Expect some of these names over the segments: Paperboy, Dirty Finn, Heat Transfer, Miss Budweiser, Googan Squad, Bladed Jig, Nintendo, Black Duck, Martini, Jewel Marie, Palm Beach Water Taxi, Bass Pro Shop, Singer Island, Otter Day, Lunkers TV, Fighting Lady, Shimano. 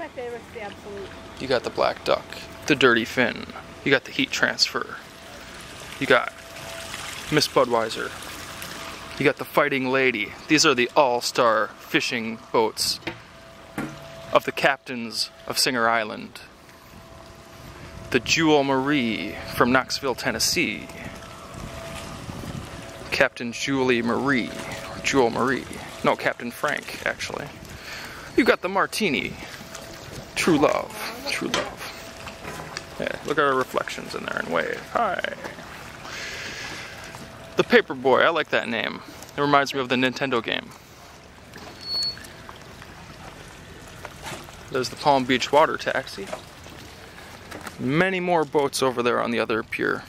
my favorite's the Absolute. You got the Black Duck, the Dirty Finn, you got the Heat Transfer, you got Miss Budweiser, you got the Fighting Lady. These are the all-star fishing boats of the captains of Singer Island. The Jewel Marie from Knoxville, Tennessee. Captain Julie Marie, or Jewel Marie. No, Captain Frank, actually. You got the Martini. True love, true love. Yeah, look at our reflections in there and wave. Hi. The Paperboy, I like that name. It reminds me of the Nintendo game. There's the Palm Beach Water Taxi. Many more boats over there on the other pier.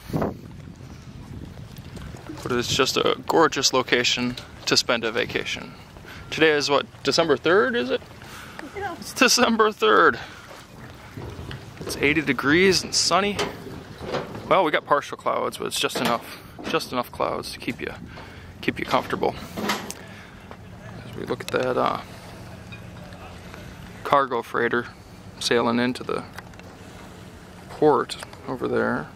But it's just a gorgeous location to spend a vacation. Today is what, December 3rd, is it? Yeah. It's December 3rd. It's 80 degrees and sunny. Well, we got partial clouds, but it's just enough clouds to keep you comfortable. As we look at that cargo freighter sailing into the port over there.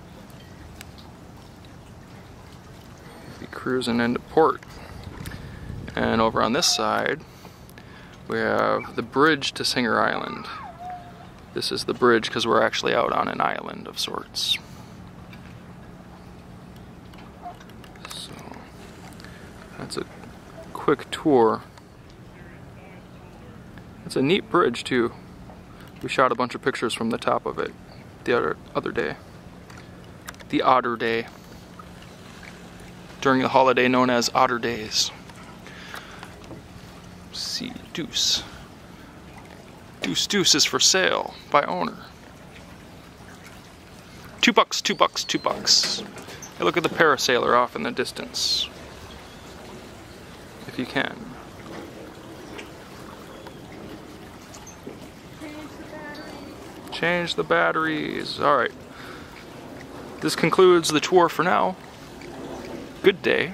Be cruising into port. And over on this side, we have the bridge to Singer Island. This is the bridge because we're actually out on an island of sorts. So that's a quick tour. It's a neat bridge too. We shot a bunch of pictures from the top of it the other day, the Otter Day, during the holiday known as Otter Days. See, Deuce. Deuce Deuce is for sale by owner. $2, $2, $2. Hey, look at the parasailer off in the distance, if you can. Change the batteries. All right. This concludes the tour for now. Good day.